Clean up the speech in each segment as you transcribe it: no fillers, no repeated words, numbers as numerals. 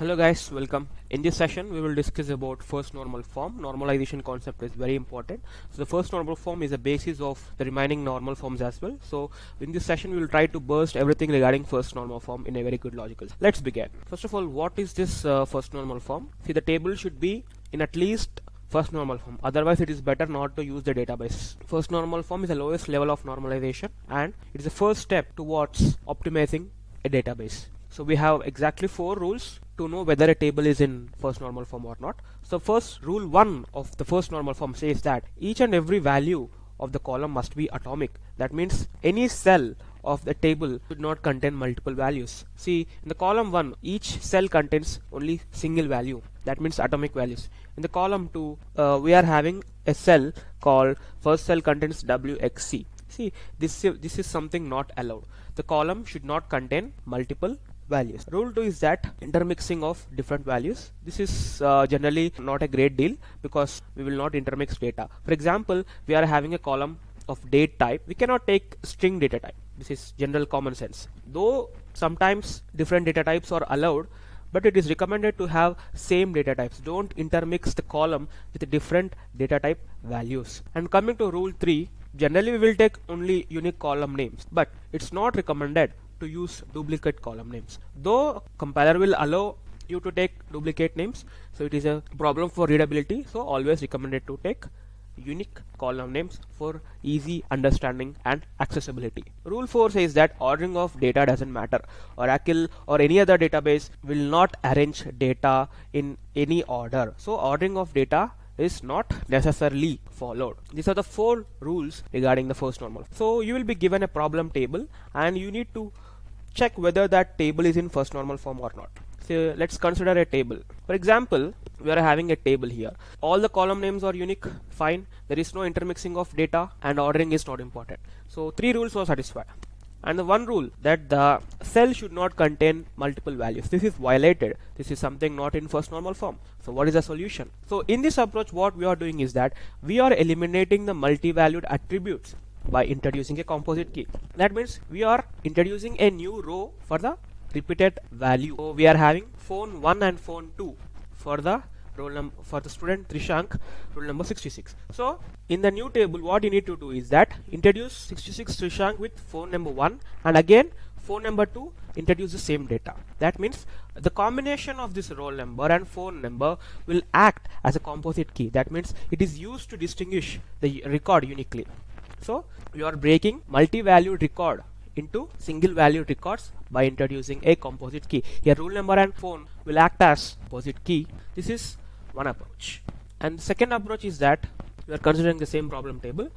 Hello guys, welcome. In this session we will discuss about first normal form. Normalization concept is very important. So the first normal form is the basis of the remaining normal forms as well. So in this session we will try to burst everything regarding first normal form in a very good logical. Let's begin. First of all, what is this first normal form? See, the table should be in at least first normal form, otherwise it is better not to use the database. First normal form is the lowest level of normalization and it is the first step towards optimizing a database. So we have exactly 4 rules to know whether a table is in first normal form or not. So first, rule 1 of the first normal form says that each and every value of the column must be atomic. That means any cell of the table should not contain multiple values. See, in the column 1, each cell contains only single value. That means atomic values. In the column 2, we are having a cell called first cell contains WXC. See, this is something not allowed. The column should not contain multiple values. Rule 2 is that intermixing of different values. This is generally not a great deal because we will not intermix data. For example, we are having a column of date type. We cannot take string data type. This is general common sense. Though sometimes different data types are allowed, but it is recommended to have same data types. Don't intermix the column with different data type values. And coming to rule 3, generally we will take only unique column names, but it's not recommended to use duplicate column names. Though compiler will allow you to take duplicate names, so it is a problem for readability, so always recommended to take unique column names for easy understanding and accessibility. Rule 4 says that ordering of data doesn't matter. Oracle or any other database will not arrange data in any order, so ordering of data is not necessarily followed. These are the 4 rules regarding the first normal. So you will be given a problem table and you need to check whether that table is in first normal form or not. So let's consider a table. For example, we are having a table here. All the column names are unique, fine. There is no intermixing of data and ordering is not important. So 3 rules were satisfied. And the 1 rule that the cell should not contain multiple values. This is violated. This is something not in first normal form. So what is the solution? So in this approach, what we are doing is that we are eliminating the multi-valued attributes by introducing a composite key. That means we are introducing a new row for the repeated value. So we are having phone 1 and phone 2 for the roll number for the student Trishank, roll number 66. So in the new table, what you need to do is that introduce 66 Trishank with phone number 1, and again phone number 2, introduce the same data. That means the combination of this roll number and phone number will act as a composite key. That means it is used to distinguish the record uniquely. So you are breaking multi-valued record into single value records by introducing a composite key. Here roll number and phone will act as composite key. This is one approach. And the second approach is that we are considering the same problem table.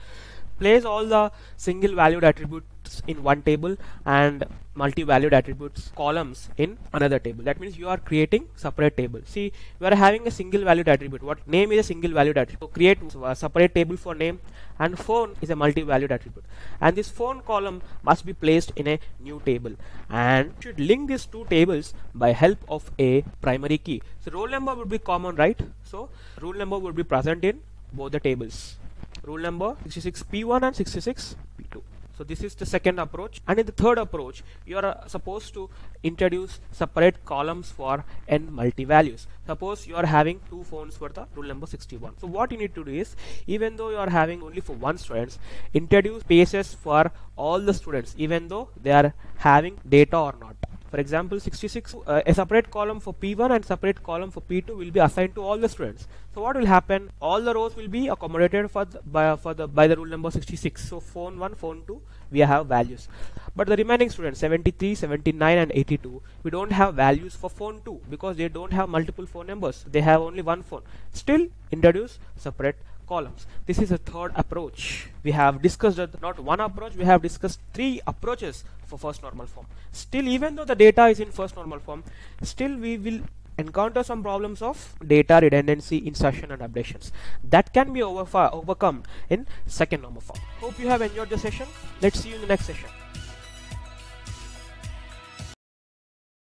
Place all the single valued attributes in one table and multi-valued attributes columns in another table. That means you are creating separate table. See, we are having a single valued attribute. What name is a single valued attribute? So create a separate table for name, and phone is a multi-valued attribute. And this phone column must be placed in a new table. And you should link these 2 tables by help of a primary key. So roll number would be common, right? So roll number would be present in both the tables. Rule number 66P1 and 66P2. So this is the second approach. And in the third approach, you are supposed to introduce separate columns for n multi-values. Suppose you are having 2 phones for the rule number 61. So what you need to do is, even though you are having only for 1 student, introduce spaces for all the students, even though they are having data or not. For example, 66, a separate column for P1 and separate column for P2 will be assigned to all the students. So what will happen? All the rows will be accommodated by the rule number 66. So phone 1, phone 2, we have values. But the remaining students, 73, 79 and 82, we don't have values for phone 2 because they don't have multiple phone numbers. They have only 1 phone. Still introduce separate columns. This is the third approach. We have discussed not one approach, we have discussed 3 approaches for first normal form. Still, even though the data is in first normal form, still we will encounter some problems of data redundancy, insertion and updations. That can be overcome in second normal form. Hope you have enjoyed the session. Let's see you in the next session.